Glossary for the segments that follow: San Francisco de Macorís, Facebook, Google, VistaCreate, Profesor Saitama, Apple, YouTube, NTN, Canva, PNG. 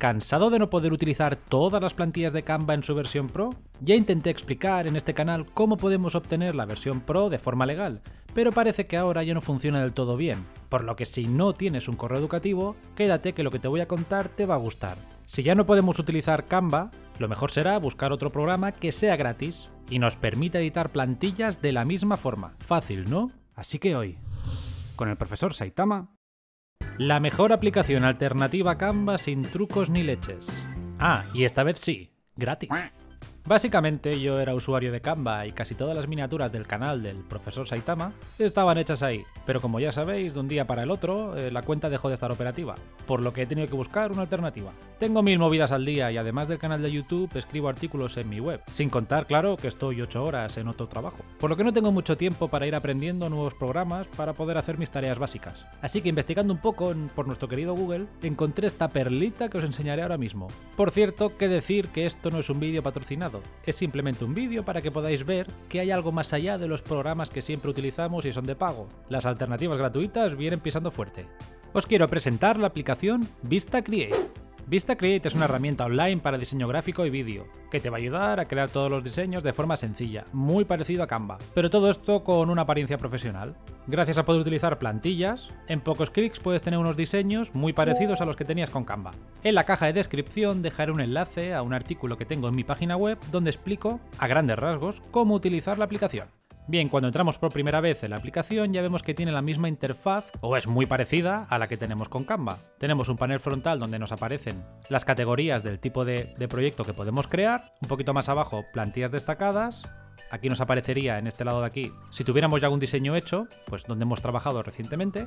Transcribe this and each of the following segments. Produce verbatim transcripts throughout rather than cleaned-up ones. ¿Cansado de no poder utilizar todas las plantillas de Canva en su versión Pro? Ya intenté explicar en este canal cómo podemos obtener la versión Pro de forma legal, pero parece que ahora ya no funciona del todo bien, por lo que si no tienes un correo educativo, quédate que lo que te voy a contar te va a gustar. Si ya no podemos utilizar Canva, lo mejor será buscar otro programa que sea gratis y nos permita editar plantillas de la misma forma. Fácil, ¿no? Así que hoy, con el profesor Saitama... La mejor aplicación alternativa a Canva sin trucos ni leches. Ah, y esta vez sí, gratis. Básicamente yo era usuario de Canva y casi todas las miniaturas del canal del profesor Saitama estaban hechas ahí, pero como ya sabéis, de un día para el otro eh, la cuenta dejó de estar operativa, por lo que he tenido que buscar una alternativa. Tengo mil movidas al día y además del canal de YouTube escribo artículos en mi web, sin contar claro que estoy ocho horas en otro trabajo, por lo que no tengo mucho tiempo para ir aprendiendo nuevos programas para poder hacer mis tareas básicas. Así que investigando un poco por nuestro querido Google, encontré esta perlita que os enseñaré ahora mismo. Por cierto, que decir que esto no es un vídeo patrocinado. Es simplemente un vídeo para que podáis ver que hay algo más allá de los programas que siempre utilizamos y son de pago. Las alternativas gratuitas vienen pisando fuerte. Os quiero presentar la aplicación VistaCreate. VistaCreate es una herramienta online para diseño gráfico y vídeo, que te va a ayudar a crear todos los diseños de forma sencilla, muy parecido a Canva, pero todo esto con una apariencia profesional. Gracias a poder utilizar plantillas, en pocos clics puedes tener unos diseños muy parecidos a los que tenías con Canva. En la caja de descripción dejaré un enlace a un artículo que tengo en mi página web donde explico, a grandes rasgos, cómo utilizar la aplicación. Bien, cuando entramos por primera vez en la aplicación ya vemos que tiene la misma interfaz o es muy parecida a la que tenemos con Canva. Tenemos un panel frontal donde nos aparecen las categorías del tipo de, de proyecto que podemos crear, un poquito más abajo plantillas destacadas, aquí nos aparecería en este lado de aquí si tuviéramos ya algún diseño hecho, pues donde hemos trabajado recientemente.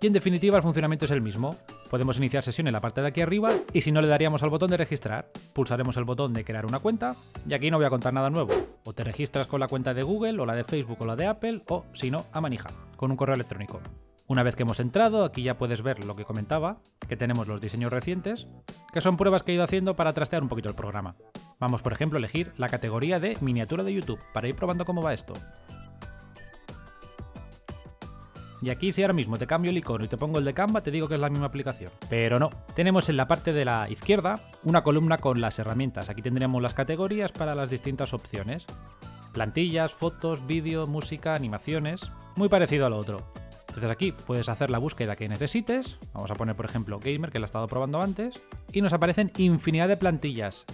Y en definitiva el funcionamiento es el mismo. Podemos iniciar sesión en la parte de aquí arriba y si no le daríamos al botón de registrar, pulsaremos el botón de crear una cuenta y aquí no voy a contar nada nuevo. O te registras con la cuenta de Google o la de Facebook o la de Apple o, si no, a manija, con un correo electrónico. Una vez que hemos entrado, aquí ya puedes ver lo que comentaba, que tenemos los diseños recientes, que son pruebas que he ido haciendo para trastear un poquito el programa. Vamos, por ejemplo, a elegir la categoría de miniatura de YouTube para ir probando cómo va esto. Y aquí si ahora mismo te cambio el icono y te pongo el de Canva, te digo que es la misma aplicación. Pero no. Tenemos en la parte de la izquierda una columna con las herramientas. Aquí tendríamos las categorías para las distintas opciones. Plantillas, fotos, vídeo, música, animaciones... Muy parecido a lo otro. Entonces aquí puedes hacer la búsqueda que necesites. Vamos a poner por ejemplo Gamer, que la he estado probando antes. Y nos aparecen infinidad de plantillas.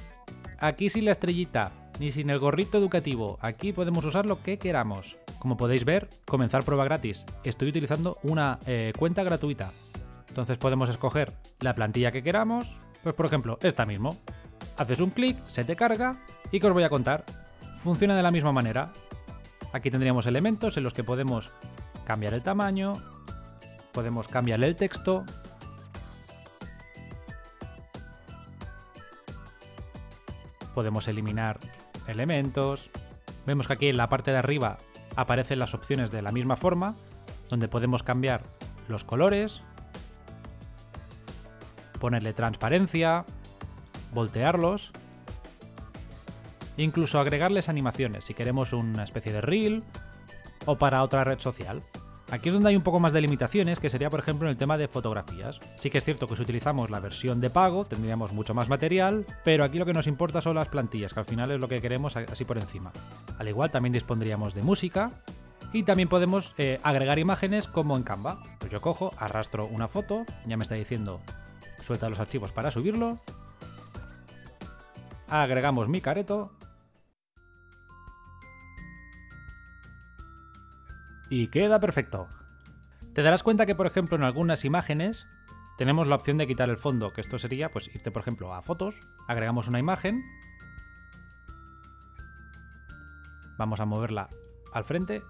Aquí sin la estrellita, ni sin el gorrito educativo. Aquí podemos usar lo que queramos. Como podéis ver, comenzar prueba gratis. Estoy utilizando una eh, cuenta gratuita. Entonces podemos escoger la plantilla que queramos. Pues por ejemplo, esta mismo. Haces un clic, se te carga y que os voy a contar. Funciona de la misma manera. Aquí tendríamos elementos en los que podemos cambiar el tamaño. Podemos cambiarle el texto. Podemos eliminar elementos. Vemos que aquí en la parte de arriba aparecen las opciones de la misma forma, donde podemos cambiar los colores, ponerle transparencia, voltearlos, e incluso agregarles animaciones si queremos una especie de reel o para otra red social. Aquí es donde hay un poco más de limitaciones, que sería por ejemplo en el tema de fotografías. Sí que es cierto que si utilizamos la versión de pago tendríamos mucho más material, pero aquí lo que nos importa son las plantillas, que al final es lo que queremos así por encima. Al igual también dispondríamos de música y también podemos eh, agregar imágenes como en Canva. Pues yo cojo, arrastro una foto, ya me está diciendo suelta los archivos para subirlo, agregamos mi careto y queda perfecto. Te darás cuenta que por ejemplo en algunas imágenes tenemos la opción de quitar el fondo, que esto sería pues irte por ejemplo a fotos, agregamos una imagen, vamos a moverla al frente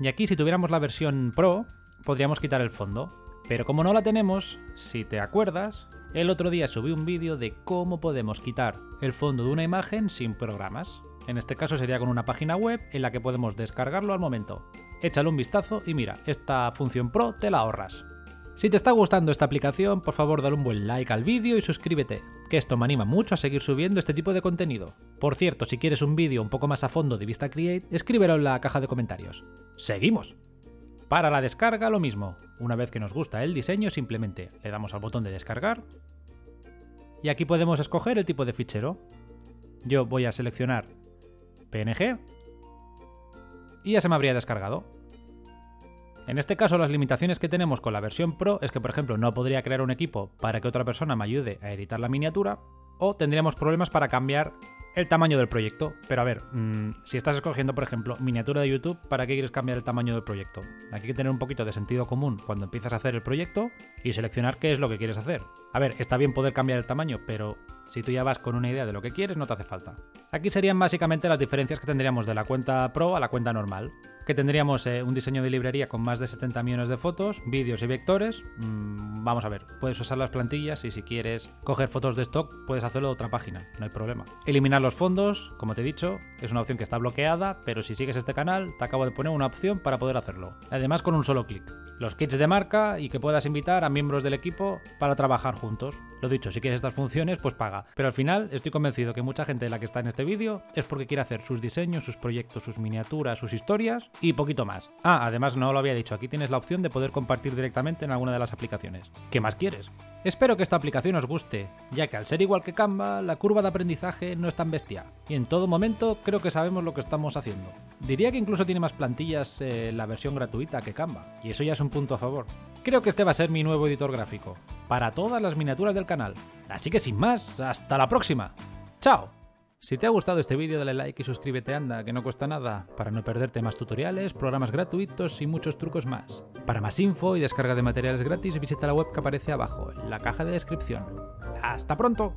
y aquí si tuviéramos la versión Pro podríamos quitar el fondo, pero como no la tenemos, si te acuerdas, el otro día subí un vídeo de cómo podemos quitar el fondo de una imagen sin programas. En este caso sería con una página web en la que podemos descargarlo al momento. Échale un vistazo y mira, esta función Pro te la ahorras. Si te está gustando esta aplicación, por favor dale un buen like al vídeo y suscríbete, que esto me anima mucho a seguir subiendo este tipo de contenido. Por cierto, si quieres un vídeo un poco más a fondo de VistaCreate, escríbelo en la caja de comentarios. ¡Seguimos! Para la descarga lo mismo. Una vez que nos gusta el diseño, simplemente le damos al botón de descargar y aquí podemos escoger el tipo de fichero. Yo voy a seleccionar P N G y ya se me habría descargado. En este caso, las limitaciones que tenemos con la versión Pro es que, por ejemplo, no podría crear un equipo para que otra persona me ayude a editar la miniatura, o tendríamos problemas para cambiar el tamaño del proyecto. Pero a ver, mmm, si estás escogiendo, por ejemplo, miniatura de YouTube, ¿para qué quieres cambiar el tamaño del proyecto? Aquí hay que tener un poquito de sentido común cuando empiezas a hacer el proyecto y seleccionar qué es lo que quieres hacer. A ver, está bien poder cambiar el tamaño, pero si tú ya vas con una idea de lo que quieres, no te hace falta. Aquí serían básicamente las diferencias que tendríamos de la cuenta Pro a la cuenta normal, que tendríamos eh, un diseño de librería con más de setenta millones de fotos, vídeos y vectores. Mm, vamos a ver, puedes usar las plantillas y si quieres coger fotos de stock puedes hacerlo de otra página, no hay problema. Eliminar los fondos, como te he dicho, es una opción que está bloqueada, pero si sigues este canal te acabo de poner una opción para poder hacerlo, además con un solo clic. Los kits de marca y que puedas invitar a miembros del equipo para trabajar juntos. Lo dicho, si quieres estas funciones pues paga, pero al final estoy convencido que mucha gente de la que está en este vídeo es porque quiere hacer sus diseños, sus proyectos, sus miniaturas, sus historias y poquito más. Ah, además no lo había dicho, aquí tienes la opción de poder compartir directamente en alguna de las aplicaciones. ¿Qué más quieres? Espero que esta aplicación os guste, ya que al ser igual que Canva, la curva de aprendizaje no es tan bestia y en todo momento creo que sabemos lo que estamos haciendo. Diría que incluso tiene más plantillas eh, la versión gratuita que Canva, y eso ya es un punto a favor. Creo que este va a ser mi nuevo editor gráfico para todas las miniaturas del canal. Así que sin más, hasta la próxima. ¡Chao! Si te ha gustado este vídeo dale like y suscríbete, anda, que no cuesta nada, para no perderte más tutoriales, programas gratuitos y muchos trucos más. Para más info y descarga de materiales gratis visita la web que aparece abajo, en la caja de descripción. ¡Hasta pronto!